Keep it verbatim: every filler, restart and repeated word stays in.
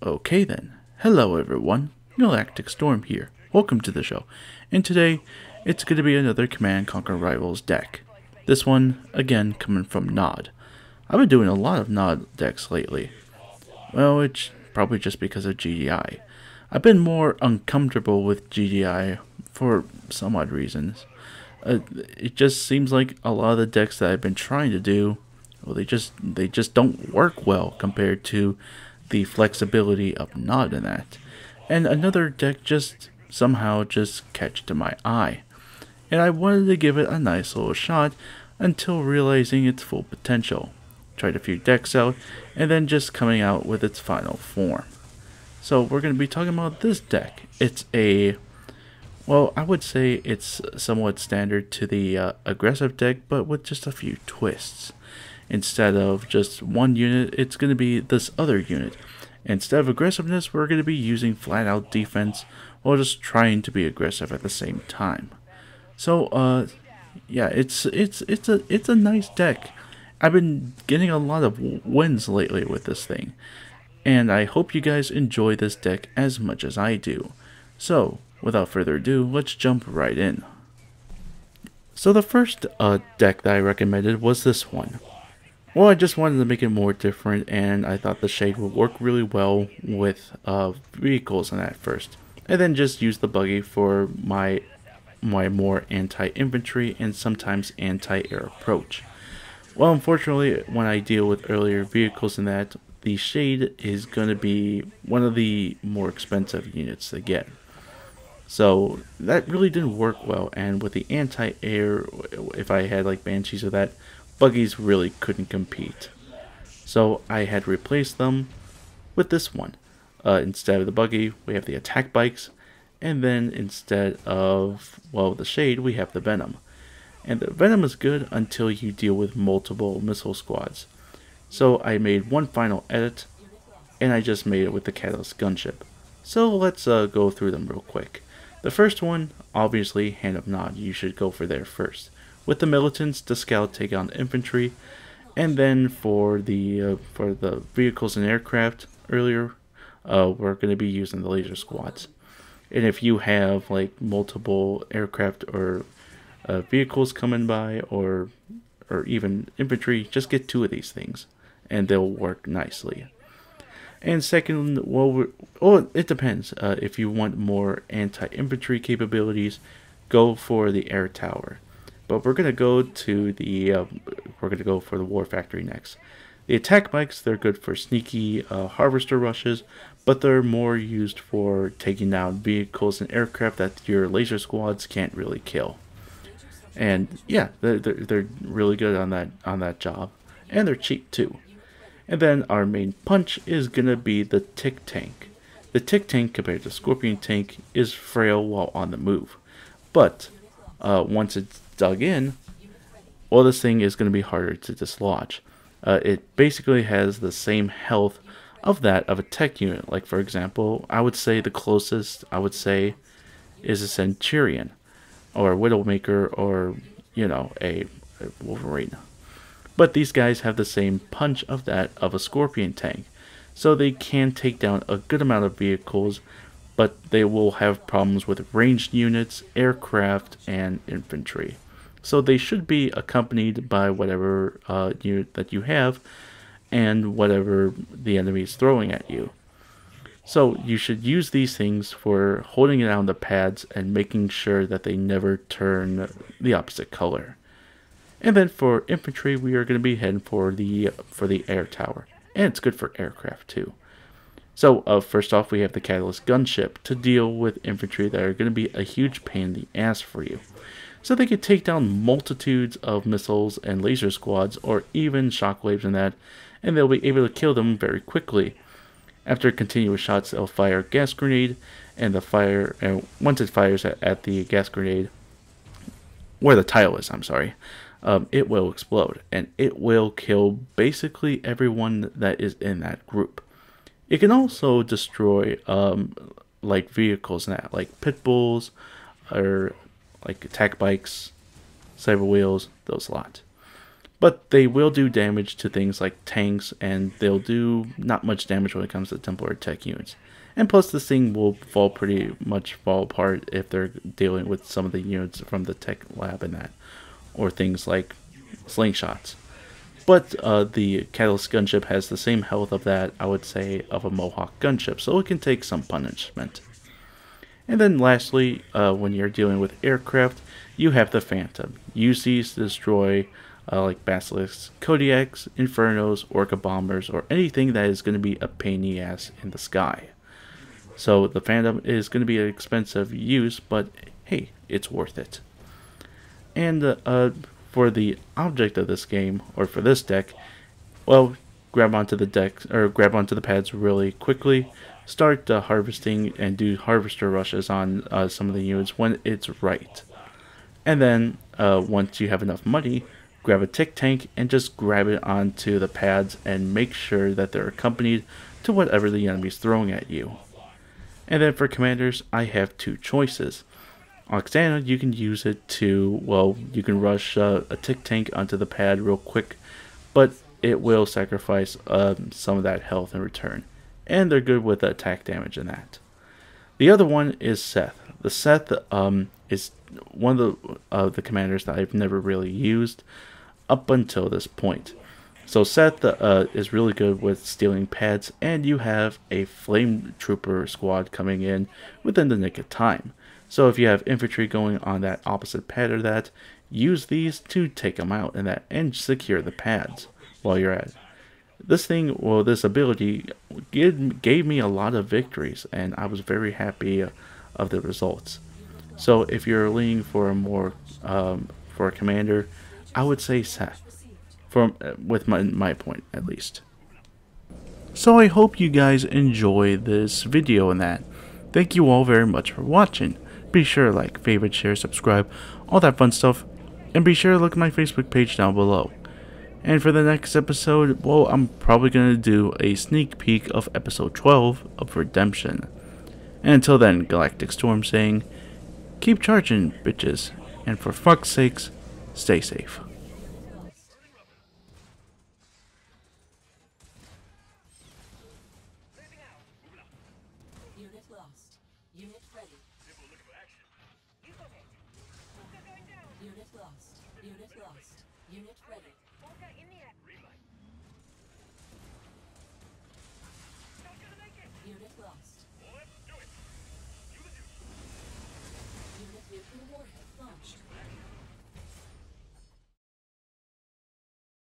Okay then, hello everyone, Galactic Storm here, welcome to the show, and today it's going to be another Command Conquer Rivals deck. This one, again, coming from Nod. I've been doing a lot of Nod decks lately. Well, it's probably just because of G D I. I've been more uncomfortable with G D I for some odd reasons. Uh, it just seems like a lot of the decks that I've been trying to do, well, they just they just don't work well compared to the flexibility of Nod in that. And another deck just somehow just catch to my eye. And I wanted to give it a nice little shot until realizing its full potential. Tried a few decks out and then just coming out with its final form. So we're going to be talking about this deck. It's a, well, I would say it's somewhat standard to the uh, aggressive deck, but with just a few twists. Instead of just one unit, it's going to be this other unit. Instead of aggressiveness, we're going to be using flat out defense while just trying to be aggressive at the same time. So uh yeah, it's it's it's a it's a nice deck. I've been getting a lot of wins lately with this thing, and I hope you guys enjoy this deck as much as I do. So without further ado, let's jump right in. So the first uh deck that I recommended was this one. Well, I just wanted to make it more different, and I thought the Shade would work really well with uh vehicles in that first, and then just use the buggy for my my more anti-infantry and sometimes anti-air approach. Well, unfortunately, when I deal with earlier vehicles in that, the Shade is going to be one of the more expensive units to get. So that really didn't work well, and with the anti-air, if I had like Banshees or that, buggies really couldn't compete. So I had replaced them with this one. Uh, instead of the buggy, we have the attack bikes, and then instead of, well, the Shade, we have the Venom. And the Venom is good until you deal with multiple missile squads. So I made one final edit, and I just made it with the Catalyst Gunship. So let's uh, go through them real quick. The first one, obviously, Hand of Nod, you should go for there first. With the Militants, the Scout take on the infantry, and then for the, uh, for the vehicles and aircraft earlier, Uh, we're going to be using the laser squads. And if you have like multiple aircraft or uh, vehicles coming by, or or even infantry, just get two of these things and they'll work nicely. And second, well, we're, oh, it depends. Uh, if you want more anti-infantry capabilities, go for the Air Tower. But we're going to go to the uh, we're going to go for the War Factory next. The attack bikes, they're good for sneaky uh, harvester rushes, but they're more used for taking down vehicles and aircraft that your laser squads can't really kill. And yeah, they're, they're, they're really good on that on that job, and they're cheap too. And then our main punch is going to be the Tick Tank. The Tick Tank, compared to the Scorpion Tank, is frail while on the move, but uh, once it's dug in, well, this thing is going to be harder to dislodge. Uh, it basically has the same health of that of a tech unit. Like, for example, I would say the closest I would say is a Centurion or a Widowmaker, or, you know, a, a Wolverine. But these guys have the same punch of that of a Scorpion Tank. So they can take down a good amount of vehicles, but they will have problems with ranged units, aircraft, and infantry. So they should be accompanied by whatever uh, unit that you have and whatever the enemy is throwing at you. So you should use these things for holding down the pads and making sure that they never turn the opposite color. And then for infantry, we are going to be heading for the for the Air Tower. And it's good for aircraft too. So uh, first off, we have the Catalyst Gunship to deal with infantry that are going to be a huge pain in the ass for you. So they could take down multitudes of missiles and laser squads, or even shockwaves and that, and they'll be able to kill them very quickly. After continuous shots, they'll fire a gas grenade, and the fire, and once it fires at, at the gas grenade, where the tile is, I'm sorry, um, it will explode, and it will kill basically everyone that is in that group. It can also destroy um, like vehicles and that, like Pit Bulls, or like attack bikes, cyber wheels, those lot. But they will do damage to things like tanks, and they'll do not much damage when it comes to Templar tech units. And plus this thing will fall pretty much fall apart if they're dealing with some of the units from the Tech Lab and that, or things like Slingshots. But uh, the Catalyst Gunship has the same health of that, I would say, of a Mohawk Gunship, so it can take some punishment. And then lastly, uh, when you're dealing with aircraft, you have the Phantom. You seize, destroy, Uh, like Basilisk, Kodiaks, Infernos, Orca Bombers, or anything that is going to be a pain in the ass in the sky. So the Phantom is going to be an expensive use, but hey, it's worth it. And uh, uh, for the object of this game, or for this deck, well, grab onto the deck, or grab onto the pads really quickly, start uh, harvesting, and do harvester rushes on uh, some of the units when it's right. And then, uh, once you have enough money, grab a Tick Tank and just grab it onto the pads and make sure that they're accompanied to whatever the enemy's throwing at you. And then for commanders, I have two choices. Oxana, you can use it to, well, you can rush uh, a Tick Tank onto the pad real quick, but it will sacrifice um, some of that health in return. And they're good with attack damage in that. The other one is Seth. The Seth um, is one of the, uh, the commanders that I've never really used up until this point. So Seth uh, is really good with stealing pads, and you have a flame trooper squad coming in within the nick of time. So if you have infantry going on that opposite pad or that, use these to take them out and that, and secure the pads while you're at it. This thing, well, this ability gave, gave me a lot of victories, and I was very happy of the results. So if you're leaning for a more um, for a commander, I would say Seth, from with my, my point at least. So I hope you guys enjoy this video and that. Thank you all very much for watching. Be sure to like, favorite, share, subscribe, all that fun stuff, and be sure to look at my Facebook page down below. And for the next episode, well, I'm probably gonna do a sneak peek of episode twelve of Redemption. And until then, Galactic Storm saying, keep charging, bitches, and for fuck's sakes, stay safe. Unit lost. Unit ready. Unit lost. Unit lost. Unit ready. Orca in the air.